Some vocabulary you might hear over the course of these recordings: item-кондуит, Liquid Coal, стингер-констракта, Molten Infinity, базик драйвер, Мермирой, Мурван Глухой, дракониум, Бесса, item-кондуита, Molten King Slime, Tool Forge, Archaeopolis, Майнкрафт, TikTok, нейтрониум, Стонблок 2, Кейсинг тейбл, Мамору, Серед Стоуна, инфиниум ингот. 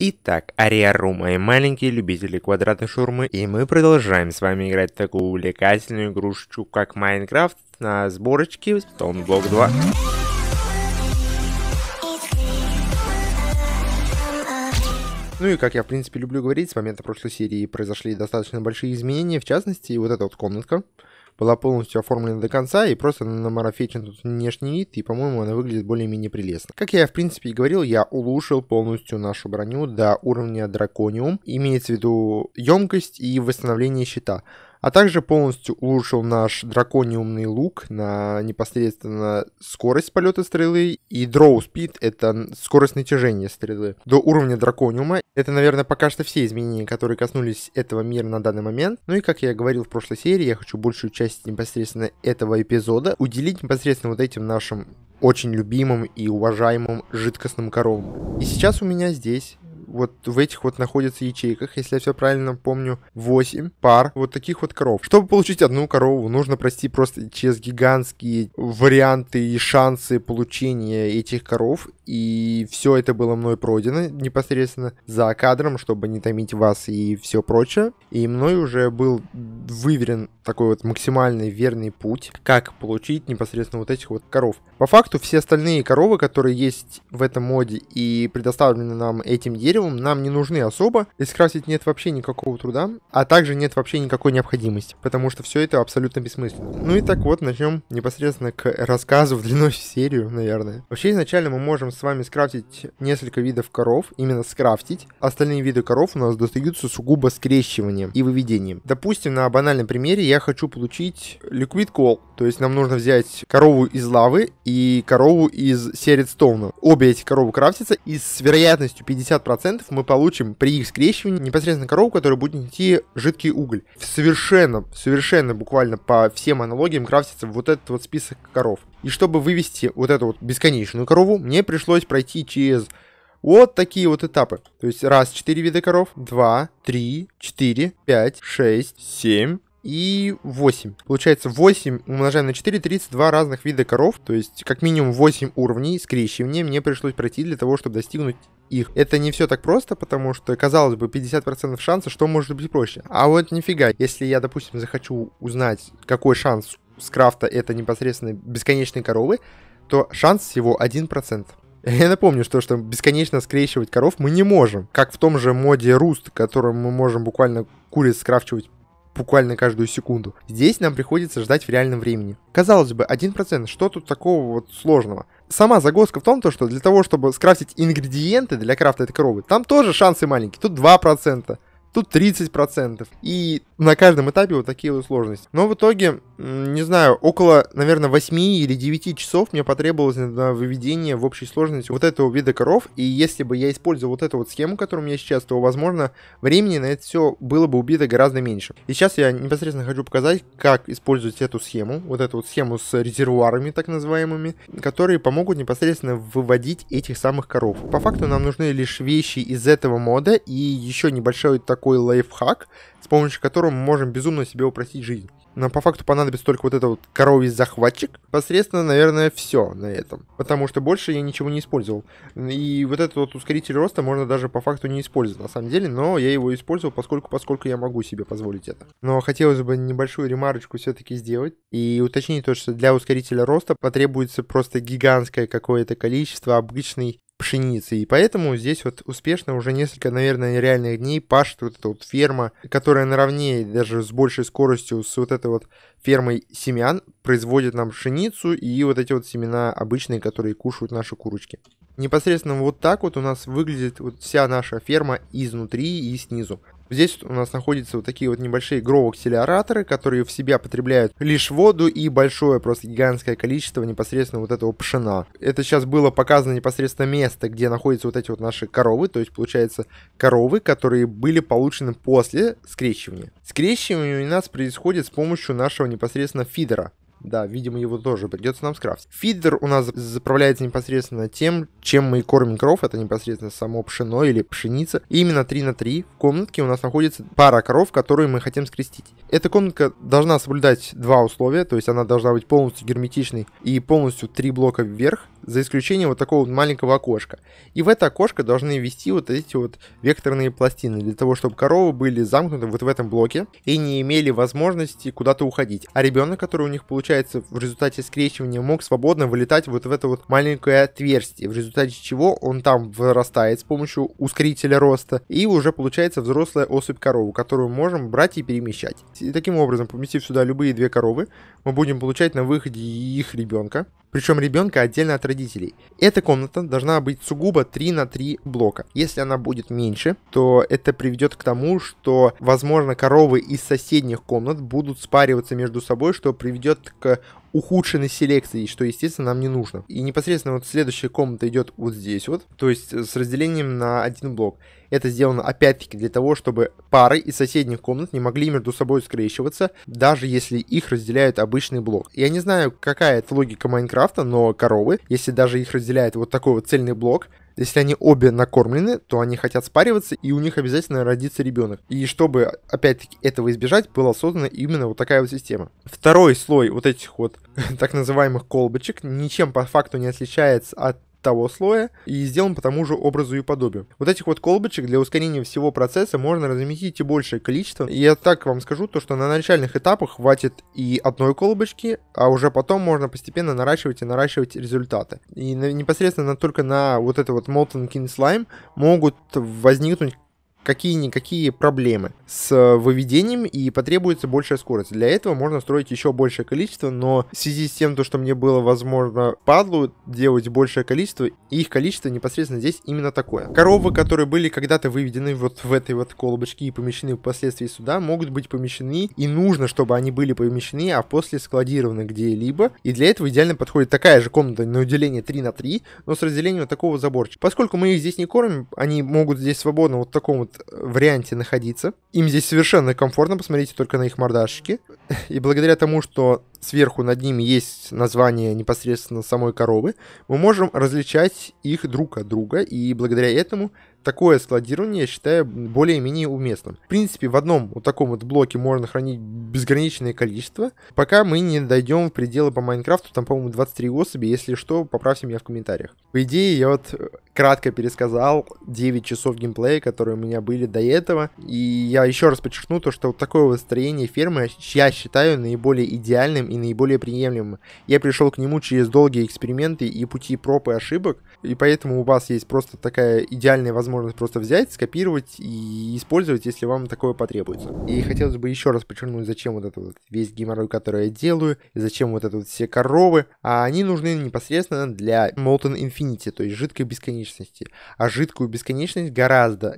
Итак, Ариару, мои маленькие любители квадратной шаурмы, и мы продолжаем с вами играть в такую увлекательную игрушечку, как Майнкрафт, на сборочке Стонблок 2. Ну и как я в принципе люблю говорить, с момента прошлой серии произошли достаточно большие изменения, в частности, вот эта вот комнатка была полностью оформлена до конца и просто намарафетчен тут внешний вид, и, по-моему, она выглядит более-менее прелестно. Как я, в принципе, и говорил, я улучшил полностью нашу броню до уровня дракониум, имеется в виду емкость и восстановление щита. А также полностью улучшил наш дракониумный лук на непосредственно скорость полета стрелы. И дроу спид — это скорость натяжения стрелы до уровня дракониума. Это, наверное, пока что все изменения, которые коснулись этого мира на данный момент. Ну и как я говорил в прошлой серии, я хочу большую часть непосредственно этого эпизода уделить непосредственно вот этим нашим очень любимым и уважаемым жидкостным коровам. И сейчас у меня здесь... вот в этих вот находятся ячейках, если я все правильно помню, 8 пар вот таких вот коров. Чтобы получить одну корову, нужно пройти просто через гигантские варианты и шансы получения этих коров. И все это было мной пройдено непосредственно за кадром, чтобы не томить вас и все прочее. И мной уже был выверен такой вот максимальный верный путь, как получить непосредственно вот этих вот коров. По факту все остальные коровы, которые есть в этом моде и предоставлены нам этим деревом, нам не нужны особо, и скрафтить нет вообще никакого труда, а также нет вообще никакой необходимости, потому что все это абсолютно бессмысленно. Ну и так вот, начнем непосредственно к рассказу в длину серию, наверное. Вообще изначально мы можем с вами скрафтить несколько видов коров, именно скрафтить. Остальные виды коров у нас достаются сугубо скрещиванием и выведением. Допустим, на банальном примере я хочу получить Liquid Coal, то есть нам нужно взять корову из лавы и корову из Серед Стоуна. Обе эти коровы крафтятся, и с вероятностью 50% мы получим при их скрещивании непосредственно корову, которая будет нести жидкий уголь. Совершенно буквально по всем аналогиям крафтится вот этот вот список коров. И чтобы вывести вот эту вот бесконечную корову, мне пришлось пройти через вот такие вот этапы. То есть раз 4 вида коров, 2, 3, 4, 5, 6, 7... и 8. Получается 8 умножаем на 4, 32 разных вида коров. То есть как минимум 8 уровней скрещивания мне пришлось пройти для того, чтобы достигнуть их. Это не все так просто, потому что, казалось бы, 50% шанса, что может быть проще. А вот нифига. Если я, допустим, захочу узнать, какой шанс с крафта это непосредственно бесконечной коровы, то шанс всего 1%. Я напомню, что бесконечно скрещивать коров мы не можем. Как в том же моде Руст, которым мы можем буквально куриц скрафчивать буквально каждую секунду. Здесь нам приходится ждать в реальном времени. Казалось бы, 1%, что тут такого вот сложного? Сама загвоздка в том, что для того, чтобы скрафтить ингредиенты для крафта этой коровы, там тоже шансы маленькие. Тут 2%, тут 30%. И на каждом этапе вот такие вот сложности. Но в итоге, не знаю, около, наверное, 8 или 9 часов мне потребовалось на выведение в общей сложности вот этого вида коров. И если бы я использовал вот эту вот схему, которую у меня сейчас, то, возможно, времени на это все было бы убито гораздо меньше. И сейчас я непосредственно хочу показать, как использовать эту схему, вот эту вот схему с резервуарами, так называемыми, которые помогут непосредственно выводить этих самых коров. По факту нам нужны лишь вещи из этого мода и еще небольшой такой лайфхак, с помощью которого мы можем безумно себе упростить жизнь. Нам по факту понадобится только вот этот вот коровий захватчик. Посредственно, наверное, все на этом. Потому что больше я ничего не использовал. И вот этот вот ускоритель роста можно даже по факту не использовать, на самом деле. Но я его использовал, поскольку я могу себе позволить это. Но хотелось бы небольшую ремарочку все-таки сделать. И уточнить то, что для ускорителя роста потребуется просто гигантское какое-то количество обычной пшеницы, и поэтому здесь вот успешно уже несколько, наверное, реальных дней пашет вот эта вот ферма, которая наравне даже с большей скоростью с вот этой вот фермой семян производит нам пшеницу и вот эти вот семена обычные, которые кушают наши курочки. Непосредственно вот так вот у нас выглядит вот вся наша ферма изнутри и снизу. Здесь у нас находятся вот такие вот небольшие гроу-акселераторы, которые в себя потребляют лишь воду и большое, просто гигантское количество непосредственно вот этого пшена. Это сейчас было показано непосредственно место, где находятся вот эти вот наши коровы, то есть получается коровы, которые были получены после скрещивания. Скрещивание у нас происходит с помощью нашего непосредственно фидера. Да, видимо, его тоже придется нам скрафтить. Фидер у нас заправляется непосредственно тем, чем мы кормим коров. Это непосредственно само пшено или пшеница. И именно 3 на 3 в комнатке у нас находится пара коров, которые мы хотим скрестить. Эта комнатка должна соблюдать два условия. То есть она должна быть полностью герметичной и полностью 3 блока вверх, за исключением вот такого вот маленького окошка. И в это окошко должны ввести вот эти вот векторные пластины, для того, чтобы коровы были замкнуты вот в этом блоке и не имели возможности куда-то уходить. А ребенок, который у них получается в результате скрещивания, мог свободно вылетать вот в это вот маленькое отверстие, в результате чего он там вырастает с помощью ускорителя роста, и уже получается взрослая особь коровы, которую можем брать и перемещать. И таким образом, поместив сюда любые две коровы, мы будем получать на выходе их ребенка, причем ребенка отдельно от родителей. Эта комната должна быть сугубо 3 на 3 блока. Если она будет меньше, то это приведет к тому, что, возможно, коровы из соседних комнат будут спариваться между собой, что приведет к ухудшенной селекции, что, естественно, нам не нужно. И непосредственно вот следующая комната идет вот здесь вот, то есть с разделением на один блок. Это сделано опять-таки для того, чтобы пары из соседних комнат не могли между собой скрещиваться, даже если их разделяют обычный блок. Я не знаю, какая это логика Майнкрафта, но коровы, если даже их разделяет вот такой вот цельный блок, если они обе накормлены, то они хотят спариваться, и у них обязательно родится ребенок. И чтобы, опять-таки, этого избежать, была создана именно вот такая вот система. Второй слой вот этих вот так называемых колбочек ничем по факту не отличается от того слоя и сделан по тому же образу и подобию. Вот этих вот колбочек для ускорения всего процесса можно разместить и большее количество. И я так вам скажу, то что на начальных этапах хватит и одной колбочки, а уже потом можно постепенно наращивать и наращивать результаты. И непосредственно только на вот это вот Molten King Slime могут возникнуть какие-никакие проблемы с выведением, и потребуется большая скорость. Для этого можно строить еще большее количество, но в связи с тем, что мне было возможно падлу делать большее количество, их количество непосредственно здесь именно такое. Коровы, которые были когда-то выведены вот в этой вот колбочке и помещены впоследствии сюда, могут быть помещены, и нужно, чтобы они были помещены, а после складированы где-либо. И для этого идеально подходит такая же комната на уделение 3 на 3, но с разделением вот такого заборчика. Поскольку мы их здесь не кормим, они могут здесь свободно вот в таком вот варианте находиться. Им здесь совершенно комфортно, посмотрите только на их мордашки. И благодаря тому, что сверху над ними есть название непосредственно самой коровы, мы можем различать их друг от друга, и благодаря этому такое складирование я считаю более-менее уместным. В принципе, в одном вот таком вот блоке можно хранить безграничное количество, пока мы не дойдем в пределы по Майнкрафту, там, по-моему, 23 особи, если что, поправьте меня в комментариях. По идее, я вот кратко пересказал 9 часов геймплея, которые у меня были до этого, и я еще раз подчеркну то, что вот такое вот строение фермы я считаю наиболее идеальным и наиболее приемлемым. Я пришел к нему через долгие эксперименты и пути проб и ошибок, и поэтому у вас есть просто такая идеальная возможность просто взять, скопировать и использовать, если вам такое потребуется. И хотелось бы еще раз подчеркнуть, зачем вот этот вот весь геморрой, который я делаю, и зачем вот это вот все коровы, а они нужны непосредственно для Molten Infinity, то есть жидкой бесконечности. А жидкую бесконечность гораздо,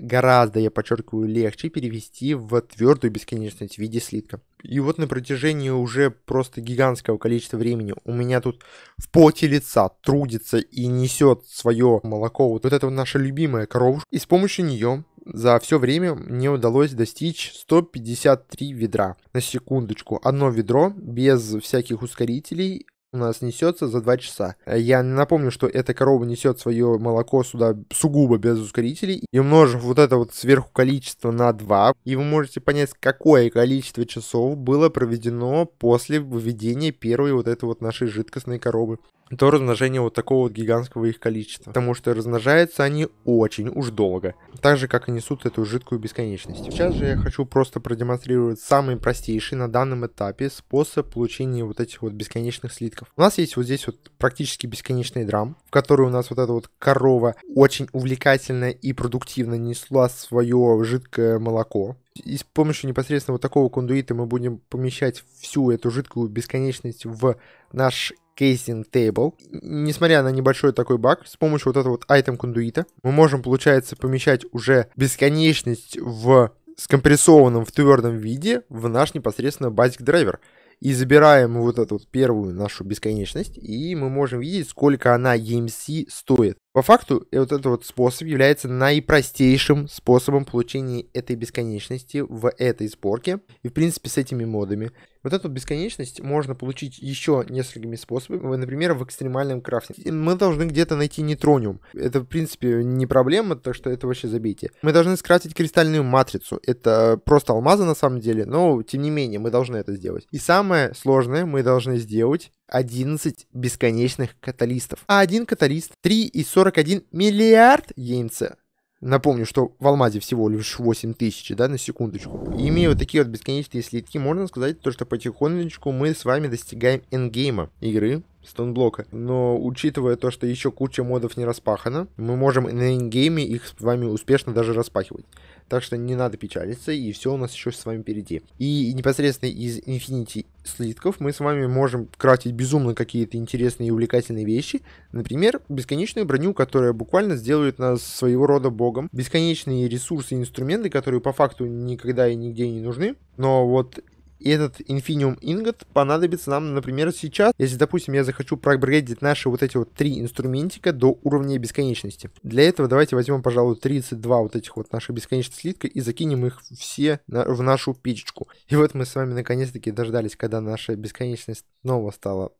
я подчеркиваю, легче перевести в твердую бесконечность в виде слитка. И вот на протяжении уже просто гигантского количества времени у меня тут в поте лица трудится и несет свое молоко вот это вот наша любимая коровушка. И с помощью нее за все время мне удалось достичь 153 ведра. На секундочку, одно ведро без всяких ускорителей у нас несется за 2 часа. Я напомню, что эта корова несет свое молоко сюда сугубо без ускорителей. И умножив вот это вот сверху количество на 2, и вы можете понять, какое количество часов было проведено после выведения первой вот этой вот нашей жидкостной коровы. То размножение вот такого вот гигантского их количества. Потому что размножаются они очень уж долго. Так же, как и несут эту жидкую бесконечность. Сейчас же я хочу просто продемонстрировать самый простейший на данном этапе способ получения вот этих вот бесконечных слитков. У нас есть вот здесь вот практически бесконечный драм, в который у нас вот эта вот корова очень увлекательно и продуктивно несла свое жидкое молоко. И с помощью непосредственно вот такого кондуита мы будем помещать всю эту жидкую бесконечность в наш Кейсинг тейбл. Несмотря на небольшой такой баг, с помощью вот этого вот item-кондуита мы можем, получается, помещать уже бесконечность в скомпрессованном в твердом виде в наш непосредственно базик драйвер. И забираем вот эту вот первую нашу бесконечность, и мы можем видеть, сколько она EMC стоит. По факту, вот этот вот способ является наипростейшим способом получения этой бесконечности в этой сборке. И, в принципе, с этими модами. Вот эту бесконечность можно получить еще несколькими способами. Например, в экстремальном крафте. Мы должны где-то найти нейтрониум. Это, в принципе, не проблема, так что это вообще забейте. Мы должны скрафтить кристальную матрицу. Это просто алмазы на самом деле, но, тем не менее, мы должны это сделать. И самое сложное, мы должны сделать 11 бесконечных каталистов. А один каталист 3,41 миллиард яйца. Напомню, что в алмазе всего лишь 8000, да, на секундочку. И имея вот такие вот бесконечные слитки, можно сказать, то, что потихонечку мы с вами достигаем эндгейма игры Стонблока. Но учитывая то, что еще куча модов не распахана, мы можем на эндгейме их с вами успешно даже распахивать. Так что не надо печалиться, и все у нас еще с вами впереди. И непосредственно из Infinity слитков мы с вами можем крафтить безумно какие-то интересные и увлекательные вещи. Например, бесконечную броню, которая буквально сделает нас своего рода богом. Бесконечные ресурсы и инструменты, которые по факту никогда и нигде не нужны. Но вот этот инфиниум ингот понадобится нам, например, сейчас. Если, допустим, я захочу прогрейдить наши вот эти вот 3 инструментика до уровня бесконечности. Для этого давайте возьмем, пожалуй, 32 вот этих вот наших бесконечных слитка и закинем их все в нашу печечку. И вот мы с вами наконец-таки дождались, когда наша бесконечность снова стала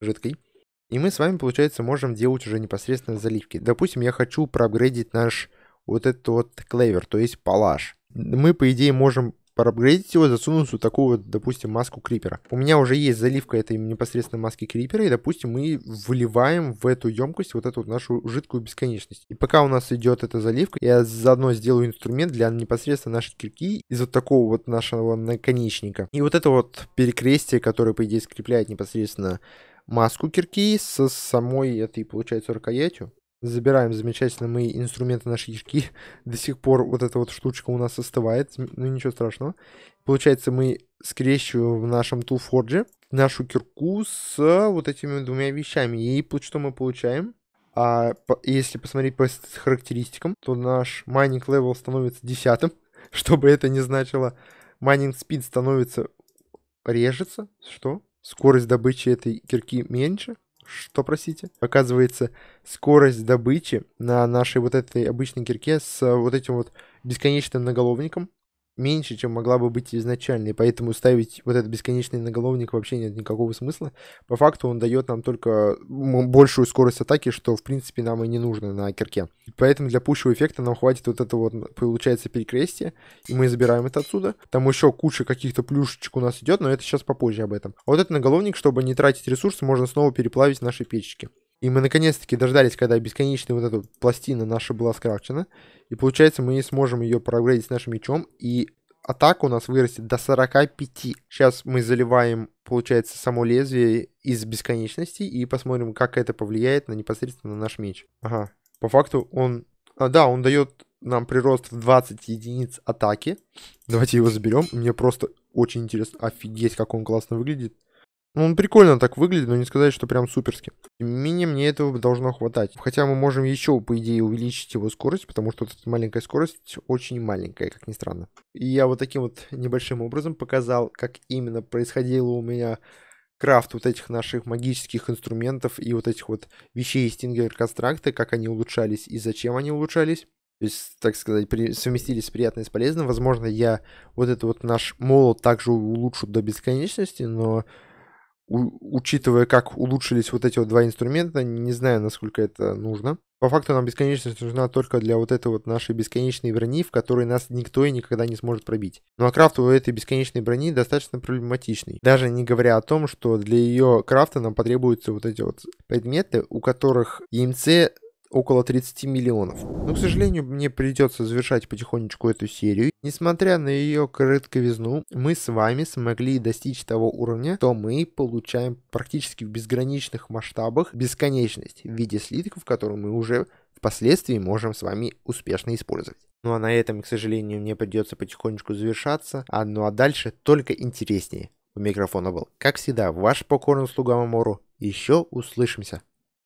жидкой. И мы с вами, получается, можем делать уже непосредственно заливки. Допустим, я хочу проапгрейдить наш вот этот вот клевер, то есть палаш. Мы, по идее, можем проапгрейдить его, засунуть вот такую вот, допустим, маску крипера. У меня уже есть заливка этой непосредственно маски крипера, и, допустим, мы выливаем в эту емкость вот эту вот нашу жидкую бесконечность. И пока у нас идет эта заливка, я заодно сделаю инструмент для непосредственно нашей кирки из вот такого вот нашего наконечника. И вот это вот перекрестие, которое, по идее, скрепляет непосредственно маску кирки со самой этой, получается, рукоятью. Забираем замечательно мы инструменты нашей кирки. До сих пор вот эта вот штучка у нас остывает, но ничего страшного. Получается, мы скрещиваем в нашем Tool Forge нашу кирку с вот этими двумя вещами. И что мы получаем? А если посмотреть по характеристикам, то наш mining level становится 10. Что бы это ни значило, mining speed становится... режется. Что? Скорость добычи этой кирки меньше. Что, простите? Оказывается, скорость добычи на нашей вот этой обычной кирке с вот этим вот бесконечным наголовником меньше, чем могла бы быть изначально. И поэтому ставить вот этот бесконечный наголовник вообще нет никакого смысла. По факту он дает нам только большую скорость атаки, что, в принципе, нам и не нужно на кирке. Поэтому для пущего эффекта нам хватит вот этого вот, получается, перекрестия. И мы забираем это отсюда. Там еще куча каких-то плюшечек у нас идет, но это сейчас попозже об этом. А вот этот наголовник, чтобы не тратить ресурсы, можно снова переплавить в наши печечки. И мы наконец-таки дождались, когда бесконечная вот эта пластина наша была скрафчена. И получается, мы сможем ее проапгрейдить с нашим мечом. И атака у нас вырастет до 45. Сейчас мы заливаем, получается, само лезвие из бесконечности. И посмотрим, как это повлияет на непосредственно наш меч. Ага. По факту он... А, да, он дает нам прирост в 20 единиц атаки. Давайте его заберем. Мне просто очень интересно. Офигеть, как он классно выглядит. Ну, он прикольно так выглядит, но не сказать, что прям суперски. Тем не менее, мне этого должно хватать. Хотя мы можем еще, по идее, увеличить его скорость, потому что вот эта маленькая скорость очень маленькая, как ни странно. И я вот таким вот небольшим образом показал, как именно происходило у меня крафт вот этих наших магических инструментов и вот этих вот вещей из стингер-констракта, как они улучшались и зачем они улучшались. То есть, так сказать, совместились приятное с полезным. Возможно, я вот этот вот наш молот также улучшу до бесконечности, но... Учитывая, как улучшились вот эти вот 2 инструмента, не знаю, насколько это нужно. По факту нам бесконечность нужна только для вот этой вот нашей бесконечной брони, в которой нас никто и никогда не сможет пробить. Ну а крафт у этой бесконечной брони достаточно проблематичный. Даже не говоря о том, что для ее крафта нам потребуются вот эти вот предметы, у которых EMC около 30 миллионов. Но, к сожалению, мне придется завершать потихонечку эту серию. Несмотря на ее коротковизну, мы с вами смогли достичь того уровня, что мы получаем практически в безграничных масштабах бесконечность в виде слитков, которые мы уже впоследствии можем с вами успешно использовать. Ну а на этом, к сожалению, мне придется потихонечку завершаться, а дальше только интереснее. У микрофона был, как всегда, ваш покорный слуга Мамору. Еще услышимся!